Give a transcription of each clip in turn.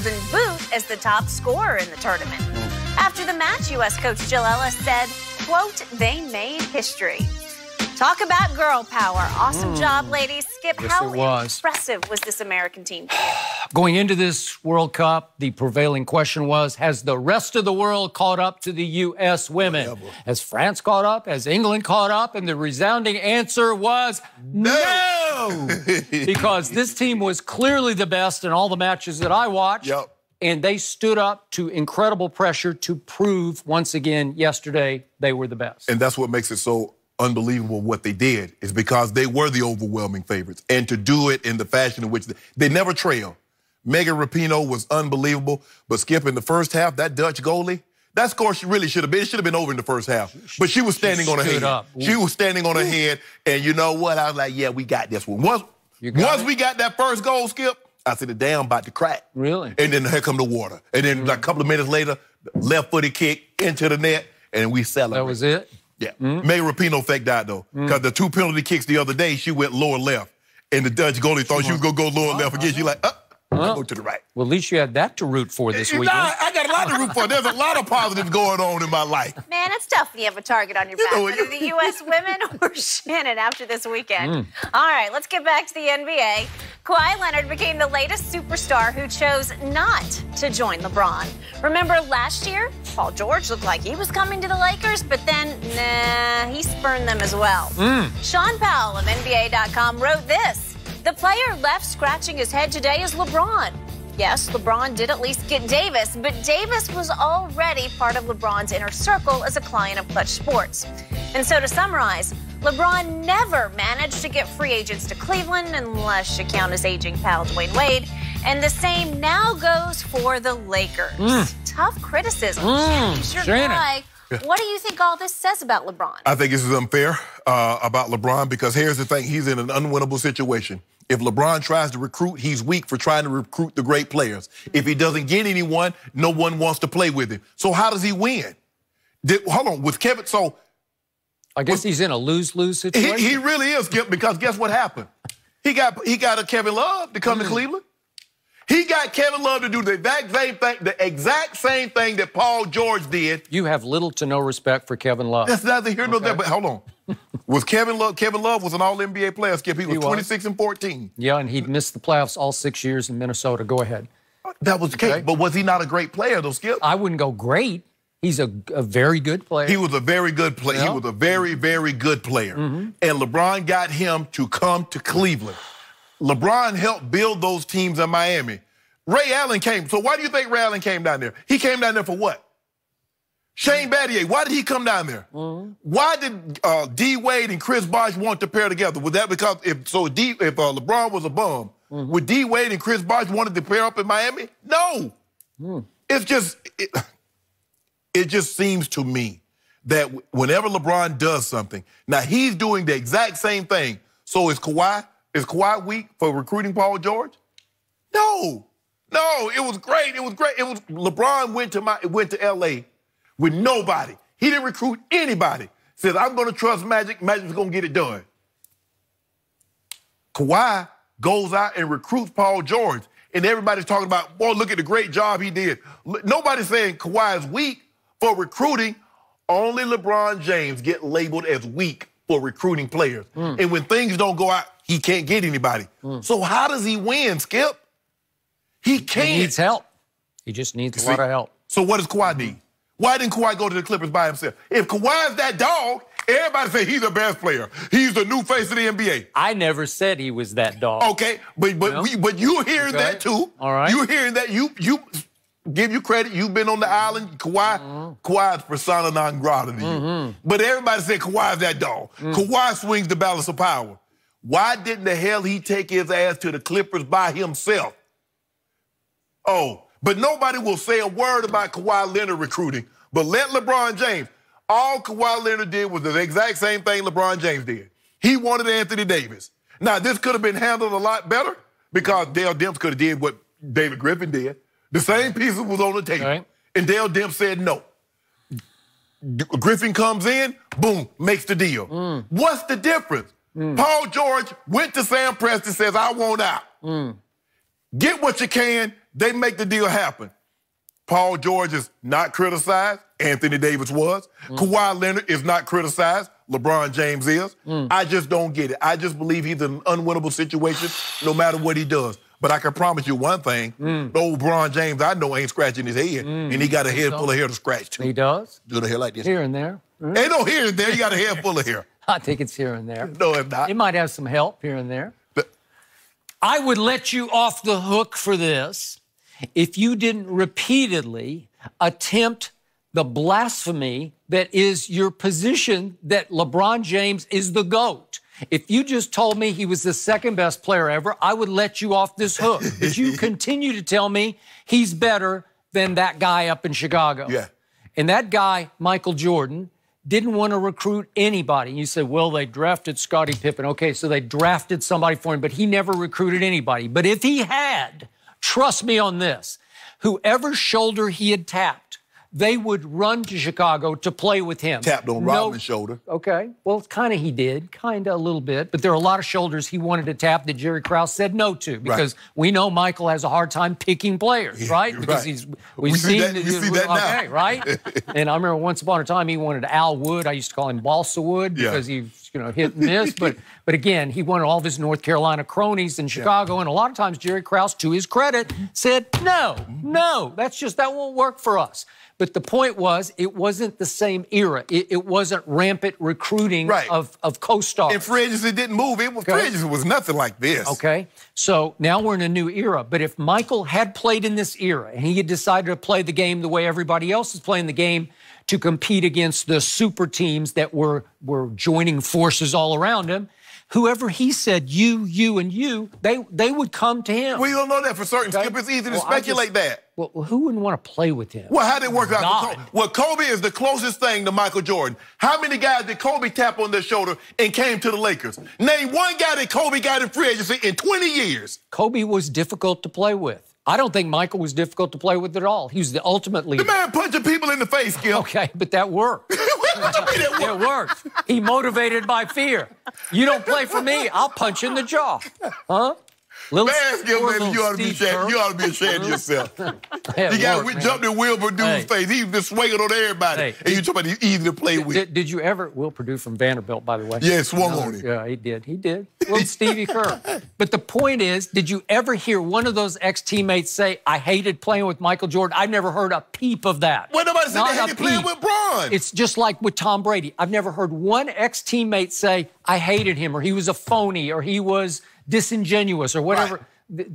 Golden Boot as the top scorer in the tournament. After the match, U.S. coach Jill Ellis said, quote, they made history. Talk about girl power. Awesome job, ladies. Skip, yes, how impressive was this American team? Going into this World Cup, the prevailing question was, has the rest of the world caught up to the U.S. women? Oh, yeah, has France caught up? Has England caught up? And the resounding answer was no! Because this team was clearly the best in all the matches that I watched. Yep. And they stood up to incredible pressure to prove, once again, yesterday, they were the best. And that's what makes it so unbelievable what they did, is because they were the overwhelming favorites. And to do it in the fashion in which they never trail. Megan Rapinoe was unbelievable, but Skip, in the first half, that Dutch goalie, that score she really should have been. It should have been over in the first half. But she was standing on her head. She was standing on her head, and you know what? I was like, yeah, we got this one. Once we got that first goal, Skip, I said, the dam about to crack. Really? And then here come the water. And then like a couple of minutes later, left-footed kick into the net, and we celebrate. That was it? Yeah. Megan Rapinoe faked out, though, because the two penalty kicks the other day, she went lower left. And the Dutch goalie thought she was going to go lower left again. She like, I'll go to the right. Well, at least you had that to root for this weekend. I got a lot to root for. There's a lot of positives going on in my life. Man, it's tough when you have a target on your back, whether the U.S. women or Shannon after this weekend. All right, let's get back to the NBA. Kawhi Leonard became the latest superstar who chose not to join LeBron. Remember last year, Paul George looked like he was coming to the Lakers, but then, nah, he spurned them as well. Sean Powell of NBA.com wrote this. The player left scratching his head today is LeBron. Yes, LeBron did at least get Davis, but Davis was already part of LeBron's inner circle as a client of Clutch Sports. And so to summarize, LeBron never managed to get free agents to Cleveland, unless you count his aging pal Dwayne Wade. And the same now goes for the Lakers. Tough criticism. Shannon, what do you think all this says about LeBron? I think this is unfair about LeBron, because here's the thing. He's in an unwinnable situation. If LeBron tries to recruit, he's weak for trying to recruit the great players. If he doesn't get anyone, no one wants to play with him. So how does he win? Hold on, with Kevin, so... I guess he's in a lose-lose situation. He really is, Skip, because guess what happened? He got a Kevin Love to come to Cleveland. He got Kevin Love to do the exact same thing that Paul George did. You have little to no respect for Kevin Love. That's neither here nor there, but hold on. Was Kevin Love was an all-NBA player, Skip. He was 26 and 14. Yeah, and he'd missed the playoffs all 6 years in Minnesota. Go ahead. That was the case, but was he not a great player, though, Skip? I wouldn't go great. He's a very good player. He was a very good player. Yeah. He was a very, very good player. And LeBron got him to come to Cleveland. LeBron helped build those teams in Miami. Ray Allen came. So why do you think Ray Allen came down there? He came down there for what? Shane Battier, why did he come down there? Why did D. Wade and Chris Bosh want to pair together? Was that because if LeBron was a bum, would D. Wade and Chris Bosh wanted to pair up in Miami? No. It's just... It just seems to me that whenever LeBron does something, now he's doing the exact same thing. So is Kawhi weak for recruiting Paul George? No. No, it was great. It was great. It was LeBron went to LA with nobody. He didn't recruit anybody. Says, I'm gonna trust Magic, Magic's gonna get it done. Kawhi goes out and recruits Paul George, and everybody's talking about, boy, look at the great job he did. Nobody's saying Kawhi is weak for recruiting. Only LeBron James get labeled as weak for recruiting players. And when things don't go out, he can't get anybody. So how does he win, Skip? He can't. He needs help. He just needs a lot of help. So what does Kawhi need? Why didn't Kawhi go to the Clippers by himself? If Kawhi is that dog, everybody say he's the best player. He's the new face of the NBA. I never said he was that dog. Okay, but you're hearing that too. All right. You're hearing that. You give you credit. You've been on the island. Kawhi's persona non grata to you. But everybody said Kawhi's that dog. Kawhi swings the balance of power. Why didn't the hell he take his ass to the Clippers by himself? Oh, but nobody will say a word about Kawhi Leonard recruiting. But let LeBron James. All Kawhi Leonard did was the exact same thing LeBron James did. He wanted Anthony Davis. Now, this could have been handled a lot better, because Dale Demps could have did what David Griffin did. The same pieces was on the table. And Dale Demps said no. Griffin comes in, boom, makes the deal. What's the difference? Paul George went to Sam Preston, says, I want out. Get what you can, They make the deal happen. Paul George is not criticized. Anthony Davis was. Kawhi Leonard is not criticized. LeBron James is. I just don't get it. I just believe he's in an unwinnable situation no matter what he does. But I can promise you one thing. The old LeBron James I know ain't scratching his head. And he got a head full of hair to scratch, too. He does? Do the hair like this. Here and there. Ain't no here and there. You got a head full of hair. I think it's here and there. No, it's not. It might have some help here and there. But I would let you off the hook for this if you didn't repeatedly attempt the blasphemy that is your position that LeBron James is the GOAT. If you just told me he was the second best player ever, I would let you off this hook. But you continue to tell me he's better than that guy up in Chicago. Yeah. And that guy, Michael Jordan, didn't want to recruit anybody. You said, well, they drafted Scottie Pippen. Okay, so they drafted somebody for him, but he never recruited anybody. But if he had, trust me on this, whoever shoulder he had tapped, they would run to Chicago to play with him. Tapped on Rodman's shoulder. Okay. Well, kind of he did, kind of a little bit. But there are a lot of shoulders he wanted to tap that Jerry Krause said no to because we know Michael has a hard time picking players, right? Because we've seen that now. Right? And I remember once upon a time he wanted Al Wood. I used to call him Balsa Wood because he, you know, hit and miss. But again, he wanted all of his North Carolina cronies in Chicago. And a lot of times Jerry Krause, to his credit, said, no, that's just, that won't work for us. But the point was, it wasn't the same era. It wasn't rampant recruiting of co-stars. And free agency didn't move. Free agency was nothing like this. Okay. So now we're in a new era. But if Michael had played in this era and he had decided to play the game the way everybody else is playing the game to compete against the super teams that were joining forces all around him, whoever he said, you, and you, they would come to him. We don't know that for certain, Skip. It's easy to speculate that. Well, who wouldn't want to play with him? Well, how did it work out? Well, Kobe is the closest thing to Michael Jordan. How many guys did Kobe tap on their shoulder and came to the Lakers? Name one guy that Kobe got in free agency in 20 years. Kobe was difficult to play with. I don't think Michael was difficult to play with at all. He was the ultimate leader. The man punching people in the face, Gil. Okay, but that worked. It worked. He motivated by fear. You don't play for me, I'll punch you in the jaw. Huh? Little man, Gil, baby, you ought to be ashamed of yourself. You guys jumped in Will Perdue's face. He was just swinging on everybody. And you talking about easy to play with. Did you ever, Will Perdue from Vanderbilt, by the way? Yeah, swung on him. Yeah, he did. He did. Little Stevie Kerr. But the point is, did you ever hear one of those ex-teammates say, I hated playing with Michael Jordan? I've never heard a peep of that. Well, nobody said they hated playing with Bron. It's just like with Tom Brady. I've never heard one ex-teammate say, I hated him, or he was a phony, or he was disingenuous or whatever,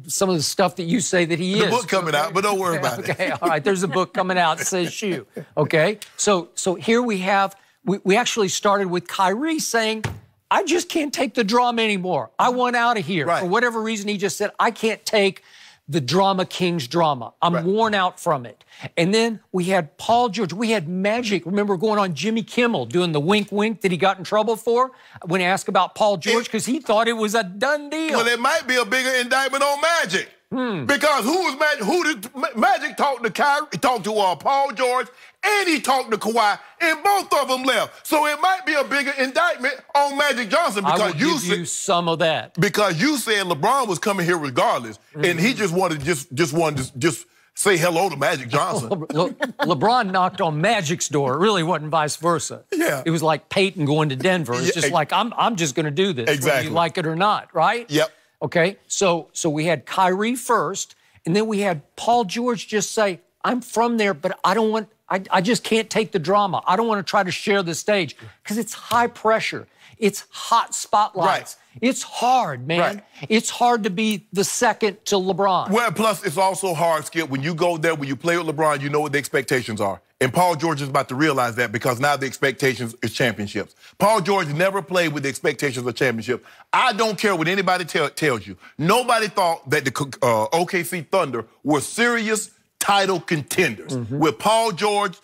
some of the stuff that you say that he is. There's a book coming out, but don't worry about it. Okay, all right, there's a book coming out that says you. Okay, so here we have, we actually started with Kyrie saying, I just can't take the drama anymore. I want out of here. For whatever reason, he just said, I can't take the drama king's drama. I'm worn out from it. And then we had Paul George. We had Magic. Remember going on Jimmy Kimmel doing the wink-wink that he got in trouble for when asked about Paul George because he thought it was a done deal. Well, it might be a bigger indictment on Magic because who did Magic talk to Kyrie, talk to Paul George, and he talked to Kawhi, and both of them left. So it might be a bigger indictment on Magic Johnson because you some of that. Because you said LeBron was coming here regardless, and he just wanted to say hello to Magic Johnson. LeBron knocked on Magic's door. It really wasn't vice versa. Yeah. It was like Peyton going to Denver. It's just like I'm just going to do this, whether you like it or not, right? Yep. Okay. So we had Kyrie first, and then we had Paul George just say, "I'm from there, but I don't want." I just can't take the drama. I don't want to try to share the stage because it's high pressure. It's hot spotlights. Right. It's hard, man. Right. It's hard to be the second to LeBron. Well, plus it's also hard, Skip. When you go there, when you play with LeBron, you know what the expectations are. And Paul George is about to realize that because now the expectations is championships. Paul George never played with the expectations of championship. I don't care what anybody tells you. Nobody thought that the OKC Thunder were serious title contenders with Paul George,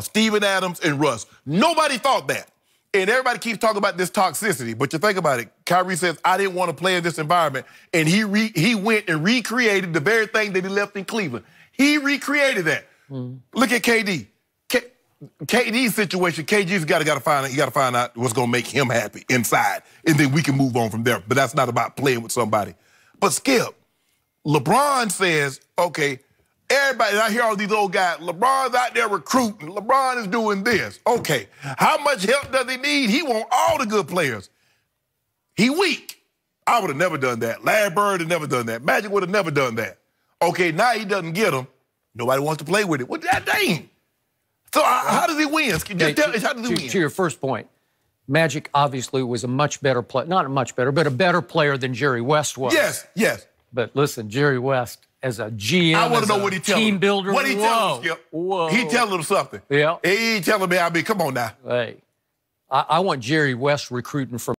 Steven Adams, and Russ. Nobody thought that. And everybody keeps talking about this toxicity, but you think about it. Kyrie says, I didn't want to play in this environment, and he went and recreated the very thing that he left in Cleveland. He recreated that. Look at KD. KD's situation, KG's got to find out what's going to make him happy inside, and then we can move on from there. But that's not about playing with somebody. But Skip, LeBron says, okay, everybody, I hear all these old guys, LeBron's out there recruiting, LeBron is doing this. Okay, how much help does he need? He wants all the good players. He weak. I would have never done that. Larry Bird had never done that. Magic would have never done that. Okay, now he doesn't get them. Nobody wants to play with it. Well, that dang. So how does he win? Just tell us, how does he win? To your first point, Magic obviously was a much better player, not a much better, but a better player than Jerry West was. Yes, yes. But listen, Jerry West, as a GM, I want to know what he tells team builder. What he tells him, Skip? Whoa. He tells him something. Yeah. He telling me, I mean, come on now. Hey, I want Jerry West recruiting from.